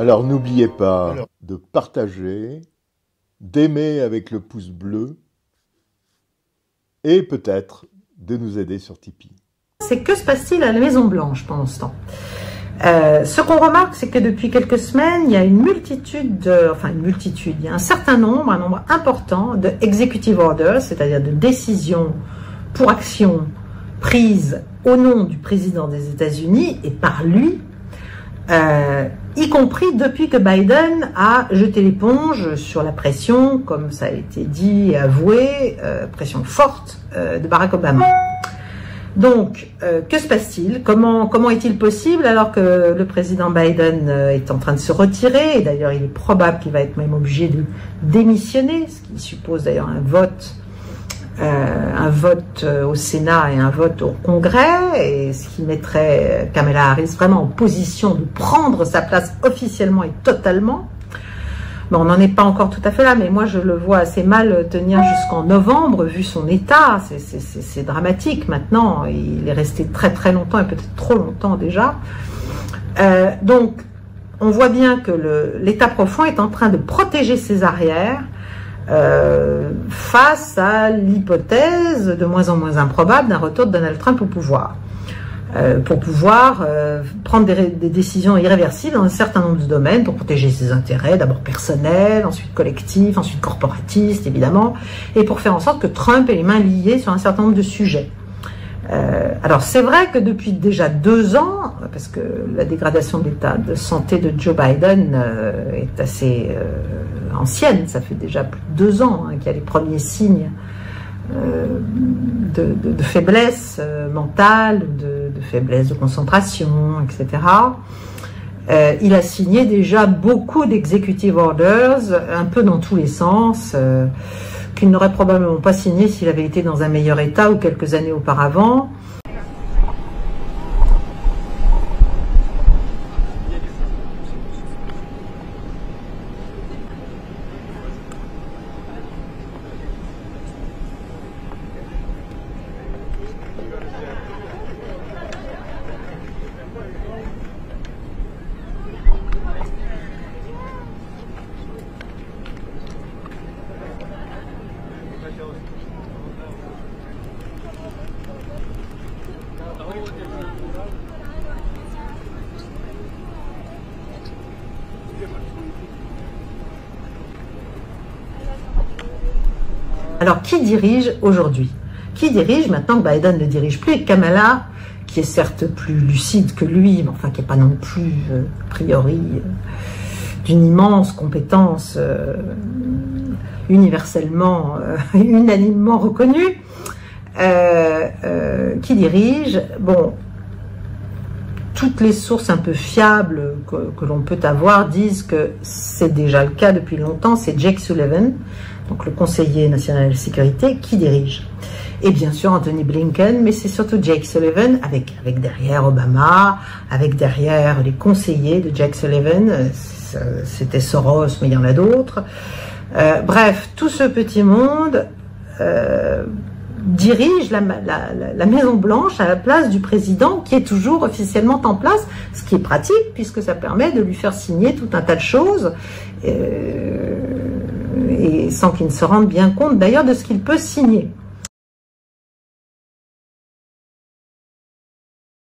Alors n'oubliez pas de partager, d'aimer avec le pouce bleu et peut-être de nous aider sur Tipeee. C'est que se passe-t-il à la Maison Blanche pendant ce temps? Ce qu'on remarque, c'est que depuis quelques semaines, il y a une multitude, il y a un nombre important de executive orders, c'est-à-dire de décisions pour action prises au nom du président des États-Unis et par lui, y compris depuis que Biden a jeté l'éponge sur la pression, comme ça a été dit et avoué, pression forte de Barack Obama. Donc, que se passe-t-il? Comment est-il possible alors que le président Biden est en train de se retirer? Et d'ailleurs, il est probable qu'il va être même obligé de démissionner, ce qui suppose d'ailleurs un vote au Sénat et un vote au Congrès, et ce qui mettrait Kamala Harris vraiment en position de prendre sa place officiellement et totalement. Bon, on n'en est pas encore tout à fait là, mais moi je le vois assez mal tenir jusqu'en novembre, vu son état, c'est dramatique maintenant, il est resté très très longtemps et peut-être trop longtemps déjà. Donc, on voit bien que l'état profond est en train de protéger ses arrières face à l'hypothèse de moins en moins improbable d'un retour de Donald Trump au pouvoir. Pour pouvoir prendre des décisions irréversibles dans un certain nombre de domaines, pour protéger ses intérêts, d'abord personnels, ensuite collectifs, ensuite corporatistes, évidemment, et pour faire en sorte que Trump ait les mains liées sur un certain nombre de sujets. Alors c'est vrai que depuis déjà 2 ans, parce que la dégradation de l'état de santé de Joe Biden est assez ancienne, ça fait déjà plus de 2 ans qu'il y a les premiers signes de faiblesse mentale, de faiblesse de concentration, etc. Il a signé déjà beaucoup d'executive orders, un peu dans tous les sens, qu'il n'aurait probablement pas signé s'il avait été dans un meilleur état ou quelques années auparavant. Alors, qui dirige aujourd'hui? Qui dirige maintenant que Biden ne dirige plus? Et Kamala, qui est certes plus lucide que lui, mais enfin qui n'est pas non plus, a priori, d'une immense compétence universellement, unanimement reconnue, qui dirige? Bon, toutes les sources un peu fiables que l'on peut avoir disent que c'est déjà le cas depuis longtemps, c'est Jake Sullivan, donc le conseiller national de sécurité, qui dirige. Et bien sûr Anthony Blinken, mais c'est surtout Jake Sullivan, avec derrière Obama, avec derrière les conseillers de Jake Sullivan, c'était Soros, mais il y en a d'autres. Bref, tout ce petit monde dirige la Maison Blanche à la place du président, qui est toujours officiellement en place, ce qui est pratique, puisque ça permet de lui faire signer tout un tas de choses, et sans qu'il ne se rende bien compte d'ailleurs de ce qu'il peut signer.